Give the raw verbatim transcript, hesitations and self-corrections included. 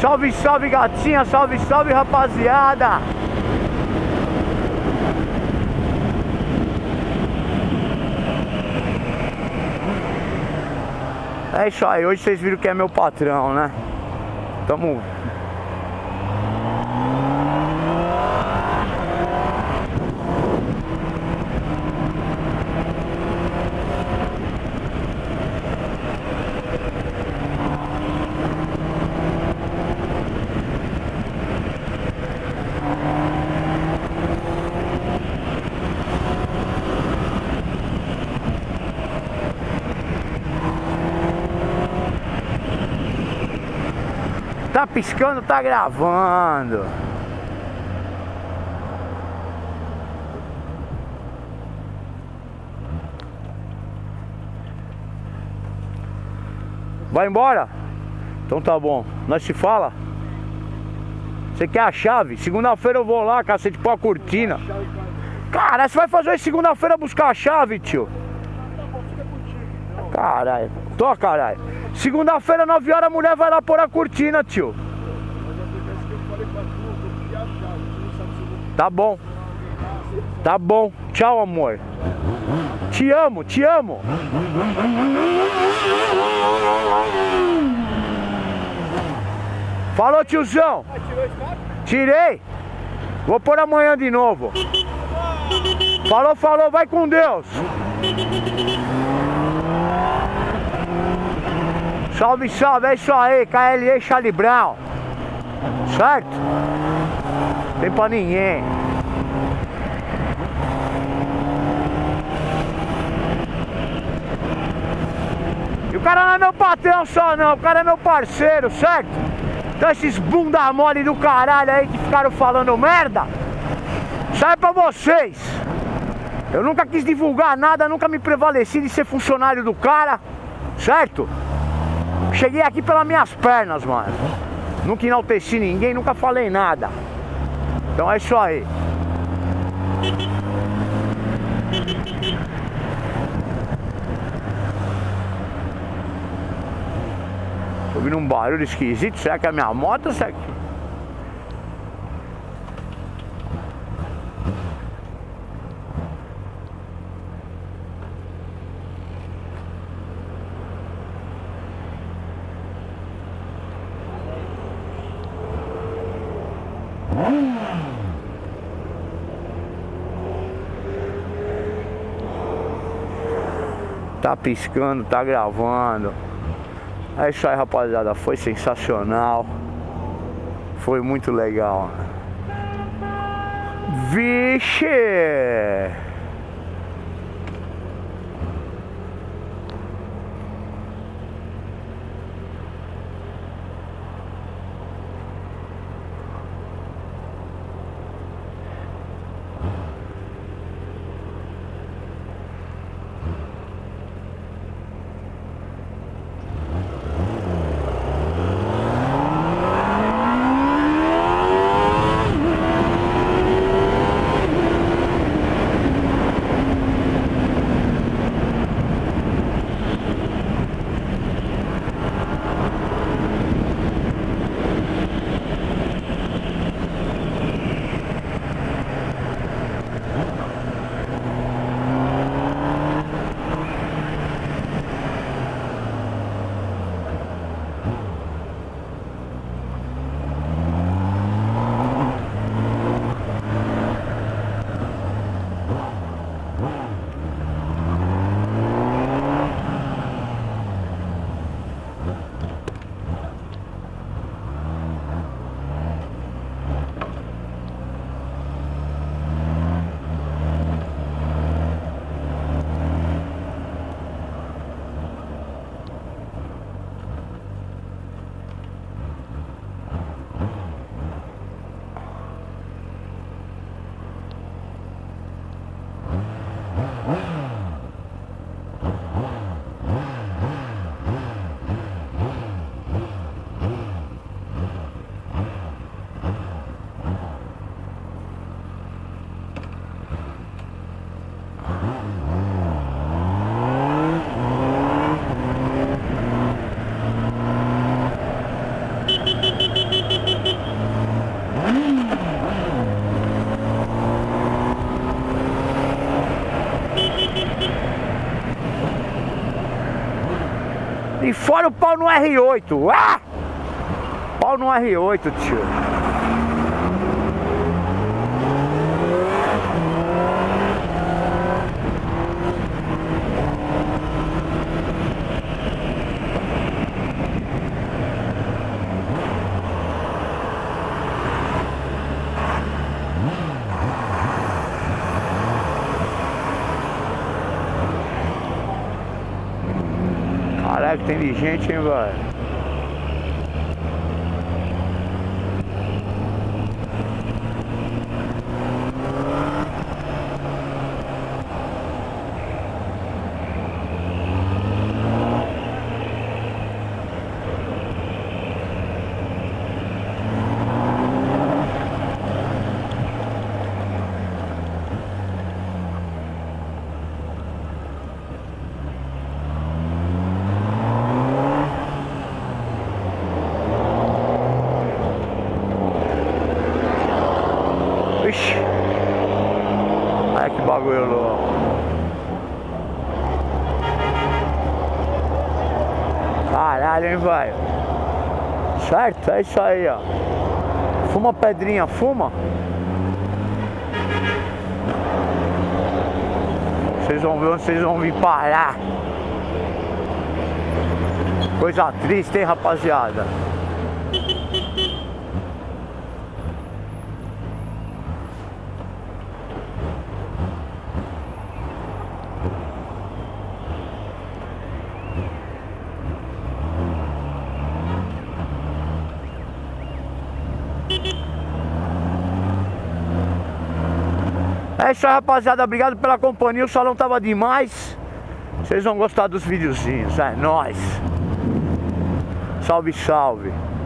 Salve, salve gatinha, salve, salve rapaziada. É isso aí, hoje vocês viram que é meu patrão, né? Tamo... Tá piscando, tá gravando. Vai embora? Então tá bom. Nós se fala? Você quer a chave? Segunda-feira eu vou lá, cacete, pôr a cortina. Cara, você vai fazer isso segunda-feira buscar a chave, tio? Caralho. Tô, caralho. Segunda-feira, nove horas, a mulher vai lá pôr a cortina, tio. Tá bom. Tá bom. Tchau, amor. Te amo, te amo. Falou, tiozão. Tirei. Vou pôr amanhã de novo. Falou, falou. Vai com Deus. Salve, salve, é isso aí, K L E Xalibrão. Certo? Tem pra ninguém. E o cara não é meu patrão só não, o cara é meu parceiro, certo? Então esses bunda mole do caralho aí que ficaram falando merda, sai pra vocês. Eu nunca quis divulgar nada, nunca me prevaleci de ser funcionário do cara, certo? Cheguei aqui pelas minhas pernas, mano. Nunca enalteci ninguém, nunca falei nada. Então é isso aí. Tô ouvindo um barulho esquisito. Será que é a minha moto ou será que... Tá piscando, tá gravando. É isso aí, rapaziada. Foi sensacional. Foi muito legal. Vixe! E fora o pau no R oito. Ah! Pau no R oito, tio. Caralho, tem de gente, hein, velho. Ai, que bagulho louco. Caralho, hein, velho. Certo? É isso aí, ó. Fuma, pedrinha, fuma. Vocês vão ver onde vocês vão vir parar. Coisa triste, hein, rapaziada. É isso aí, rapaziada, obrigado pela companhia, o salão tava demais. Vocês vão gostar dos videozinhos, é nóis. Salve, salve.